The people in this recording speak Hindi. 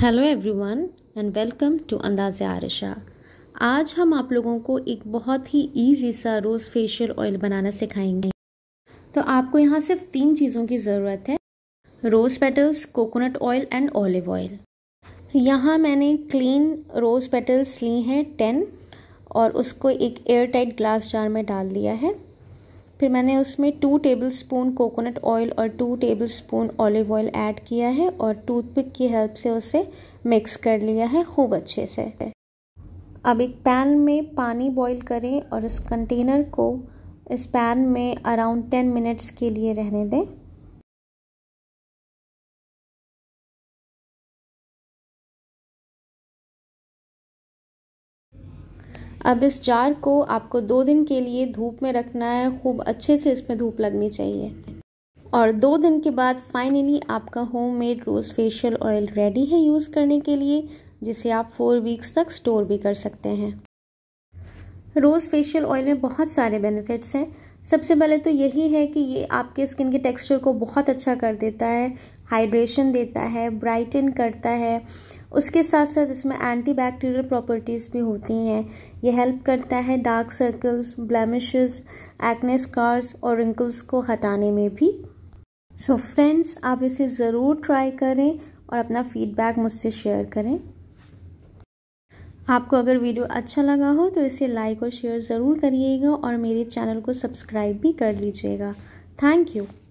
Hello everyone and welcome to Andaze Arisha. आज हम आप लोगों को एक बहुत ही इजी सा रोज़ फेशियल ऑयल बनाना सिखाएंगे। तो आपको यहाँ सिर्फ 3 चीज़ों की ज़रूरत है, rose petals, coconut oil and olive oil. यहाँ मैंने क्लीन रोज़ पेटल्स ली हैं 10 और उसको एक एयर टाइट ग्लास जार में डाल दिया है। फिर मैंने उसमें 2 टेबलस्पून कोकोनट ऑयल और 2 टेबलस्पून ऑलिव ऑयल ऐड किया है और टूथपिक की हेल्प से उसे मिक्स कर लिया है खूब अच्छे से। अब एक पैन में पानी बॉईल करें और इस कंटेनर को इस पैन में अराउंड 10 मिनट्स के लिए रहने दें। अब इस जार को आपको 2 दिन के लिए धूप में रखना है, खूब अच्छे से इसमें धूप लगनी चाहिए और 2 दिन के बाद फाइनली आपका homemade rose facial oil ready है यूज़ करने के लिए, जिसे आप 4 वीक्स तक स्टोर भी कर सकते हैं। रोज़ फेशियल ऑयल में बहुत सारे बेनिफिट्स हैं। सबसे पहले तो यही है कि ये आपके स्किन के टेक्सचर को बहुत अच्छा कर देता है, हाइड्रेशन देता है, ब्राइटन करता है। उसके साथ साथ इसमें एंटीबैक्टीरियल प्रॉपर्टीज़ भी होती हैं। यह हेल्प करता है dark circles, blemishes, acne scars और रिंकल्स को हटाने में भी। सो फ्रेंड्स, आप इसे ज़रूर ट्राई करें और अपना फीडबैक मुझसे शेयर करें। आपको अगर वीडियो अच्छा लगा हो तो इसे लाइक और शेयर ज़रूर करिएगा और मेरे चैनल को सब्सक्राइब भी कर लीजिएगा। Thank you.